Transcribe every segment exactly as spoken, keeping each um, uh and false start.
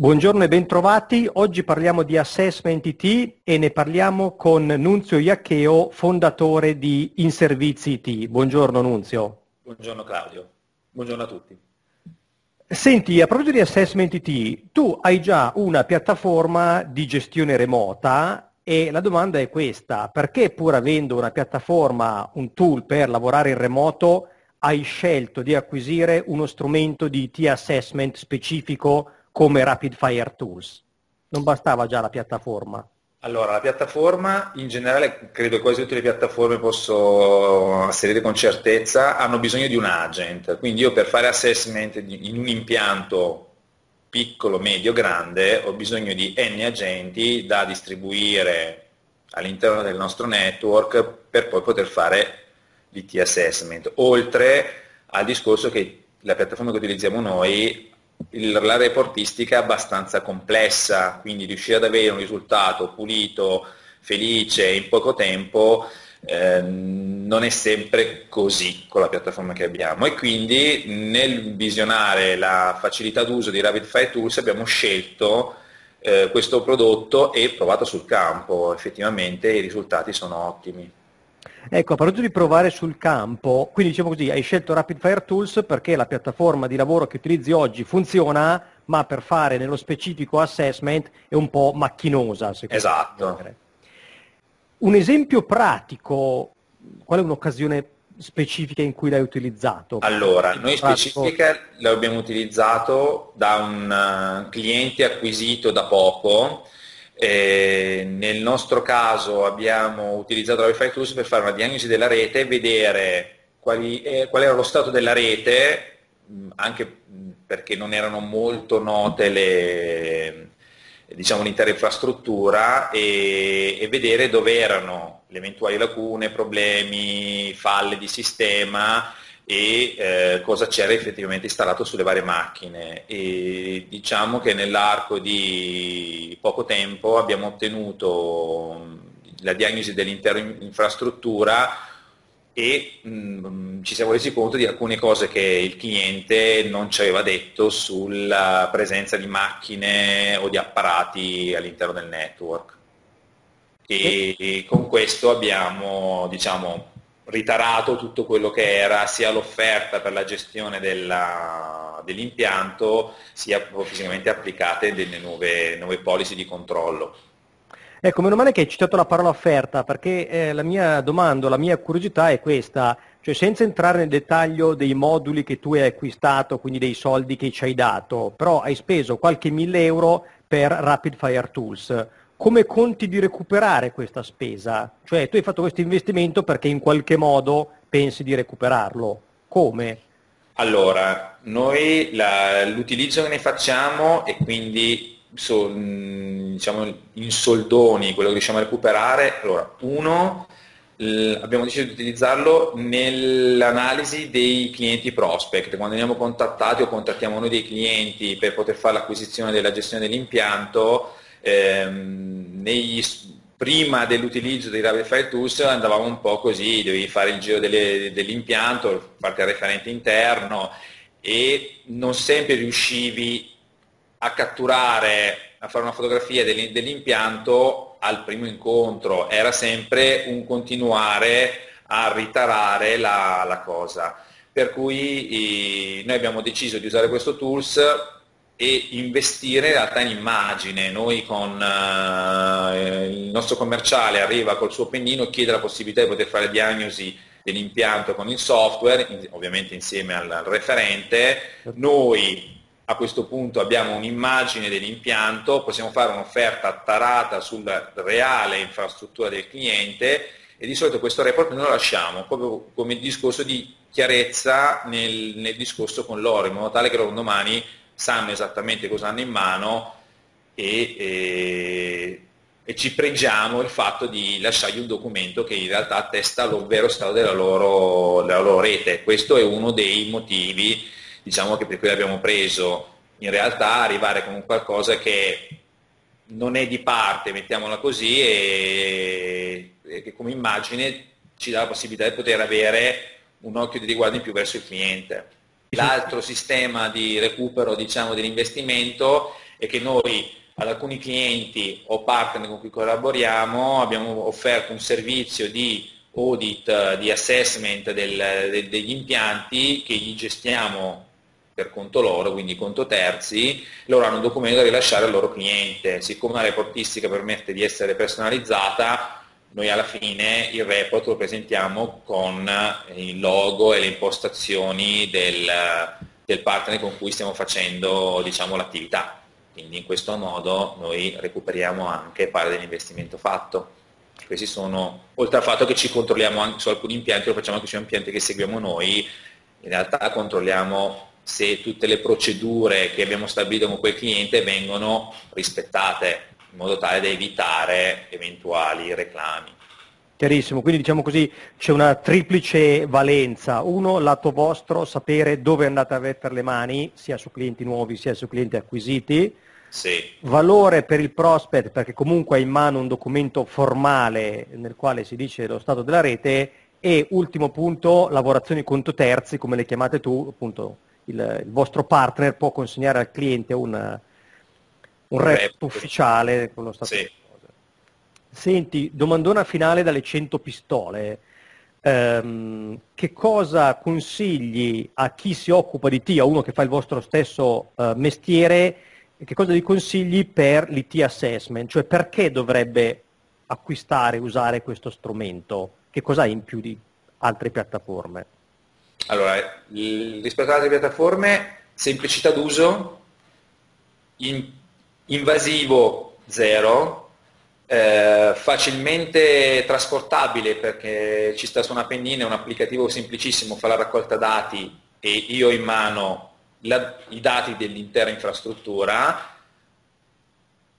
Buongiorno e bentrovati, oggi parliamo di Assessment I T e ne parliamo con Nunzio Iaccheo, fondatore di Inservizi I T. Buongiorno Nunzio. Buongiorno Claudio, buongiorno a tutti. Senti, a proposito di Assessment I T, tu hai già una piattaforma di gestione remota e la domanda è questa: perché pur avendo una piattaforma, un tool per lavorare in remoto, hai scelto di acquisire uno strumento di I T assessment specifico come RapidFire Tools? Non bastava già la piattaforma? Allora, la piattaforma, in generale, credo quasi tutte le piattaforme, posso asserire con certezza, hanno bisogno di un agent. Quindi io per fare assessment in un impianto piccolo, medio, grande, ho bisogno di n agenti da distribuire all'interno del nostro network per poi poter fare l'I T assessment. Oltre al discorso che la piattaforma che utilizziamo noi, la reportistica è abbastanza complessa, quindi riuscire ad avere un risultato pulito, felice, in poco tempo, eh, non è sempre così con la piattaforma che abbiamo, e quindi nel visionare la facilità d'uso di RapidFire Tools abbiamo scelto eh, questo prodotto e provato sul campo. Effettivamente i risultati sono ottimi. Ecco, a proposito di provare sul campo, quindi diciamo così, hai scelto RapidFire Tools perché la piattaforma di lavoro che utilizzi oggi funziona, ma per fare nello specifico assessment è un po' macchinosa, secondo me. Esatto. Un esempio pratico, qual è un'occasione specifica in cui l'hai utilizzato? Allora, noi specifica l'abbiamo utilizzato da un cliente acquisito da poco. Eh, nel nostro caso abbiamo utilizzato la RapidFire Tools per fare una diagnosi della rete e vedere quali, eh, qual era lo stato della rete, anche perché non erano molto note le, diciamo, l'intera infrastruttura, e, e vedere dove erano le eventuali lacune, problemi, falle di sistema e eh, cosa c'era effettivamente installato sulle varie macchine. E diciamo che nell'arco di poco tempo abbiamo ottenuto la diagnosi dell'intera infrastruttura e mh, ci siamo resi conto di alcune cose che il cliente non ci aveva detto sulla presenza di macchine o di apparati all'interno del network, e, e con questo abbiamo, diciamo, ritarato tutto quello che era sia l'offerta per la gestione dell'impianto, sia fisicamente applicate delle nuove, nuove policy di controllo. Ecco, meno male che hai citato la parola offerta, perché eh, la mia domanda, la mia curiosità è questa, cioè senza entrare nel dettaglio dei moduli che tu hai acquistato, quindi dei soldi che ci hai dato, però hai speso qualche mille euro per RapidFire Tools. Come conti di recuperare questa spesa? Cioè tu hai fatto questo investimento perché in qualche modo pensi di recuperarlo. Come? Allora, noi l'utilizzo che ne facciamo, e quindi so, diciamo in soldoni quello che riusciamo a recuperare, allora, uno, abbiamo deciso di utilizzarlo nell'analisi dei clienti prospect. Quando veniamo contattati o contattiamo noi dei clienti per poter fare l'acquisizione della gestione dell'impianto, Ehm, negli, prima dell'utilizzo dei RapidFire Tools andavamo un po' così, dovevi fare il giro dell'impianto, farti il referente interno, e non sempre riuscivi a catturare, a fare una fotografia dell'impianto al primo incontro. Era sempre un continuare a ritarare la, la cosa, per cui eh, noi abbiamo deciso di usare questo tools e investire in realtà in immagine. Noi con eh, il nostro commerciale arriva col suo pennino, chiede la possibilità di poter fare diagnosi dell'impianto con il software, in, ovviamente insieme al, al referente. Noi a questo punto abbiamo un'immagine dell'impianto, possiamo fare un'offerta tarata sulla reale infrastruttura del cliente, e di solito questo report noi lo lasciamo proprio come discorso di chiarezza nel, nel discorso con loro, in modo tale che loro domani sanno esattamente cosa hanno in mano, e, e, e ci pregiamo il fatto di lasciargli un documento che in realtà attesta lo vero stato della loro, della loro rete. Questo è uno dei motivi, diciamo, che per cui abbiamo preso, in realtà arrivare con qualcosa che non è di parte, mettiamola così, e, e che come immagine ci dà la possibilità di poter avere un occhio di riguardo in più verso il cliente. L'altro sistema di recupero, diciamo, dell'investimento e che noi ad alcuni clienti o partner con cui collaboriamo abbiamo offerto un servizio di audit, di assessment del, de, degli impianti che gli gestiamo per conto loro, quindi conto terzi. Loro hanno un documento da rilasciare al loro cliente. Siccome la reportistica permette di essere personalizzata, noi alla fine il report lo presentiamo con il logo e le impostazioni del, del partner con cui stiamo facendo, diciamo, l'attività. Quindi in questo modo noi recuperiamo anche parte dell'investimento fatto. Questi sono, oltre al fatto che ci controlliamo anche su alcuni impianti, lo facciamo anche su impianti che seguiamo noi, in realtà controlliamo se tutte le procedure che abbiamo stabilito con quel cliente vengono rispettate, in modo tale da evitare eventuali reclami. Chiarissimo, quindi diciamo così c'è una triplice valenza. Uno, lato vostro, sapere dove andate a mettere le mani, sia su clienti nuovi sia su clienti acquisiti. Sì. Valore per il prospect, perché comunque ha in mano un documento formale nel quale si dice lo stato della rete. E ultimo punto, lavorazioni conto terzi, come le chiamate tu, appunto il, il vostro partner può consegnare al cliente un, un rep ufficiale con lo stato. Sì. Senti, domandona finale dalle cento pistole. Um, che cosa consigli a chi si occupa di I T, a uno che fa il vostro stesso uh, mestiere, e che cosa gli consigli per l'I T assessment? Cioè perché dovrebbe acquistare, usare questo strumento? Che cosa ha in più di altre piattaforme? Allora, rispetto ad altre piattaforme, semplicità d'uso, in, invasivo zero, eh, facilmente trasportabile perché ci sta su una pennina, è un applicativo semplicissimo, fa la raccolta dati e io ho in mano La, i dati dell'intera infrastruttura,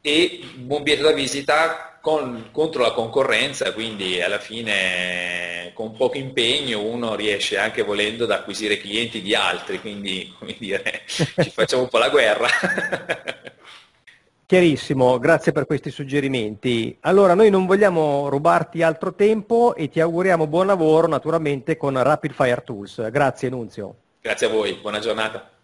e buon biglietto da visita con, contro la concorrenza, quindi alla fine con poco impegno uno riesce anche volendo ad acquisire clienti di altri, quindi come dire ci facciamo un po' la guerra. Chiarissimo, grazie per questi suggerimenti. Allora noi non vogliamo rubarti altro tempo e ti auguriamo buon lavoro naturalmente con RapidFire Tools. Grazie Nunzio. Grazie a voi, buona giornata.